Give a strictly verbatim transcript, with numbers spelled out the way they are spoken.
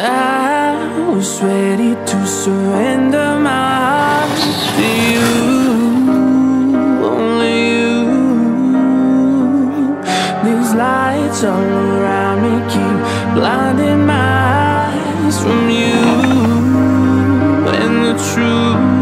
I was ready to surrender my heart to you, only you. These lights all around me keep blinding my eyes from you and the truth.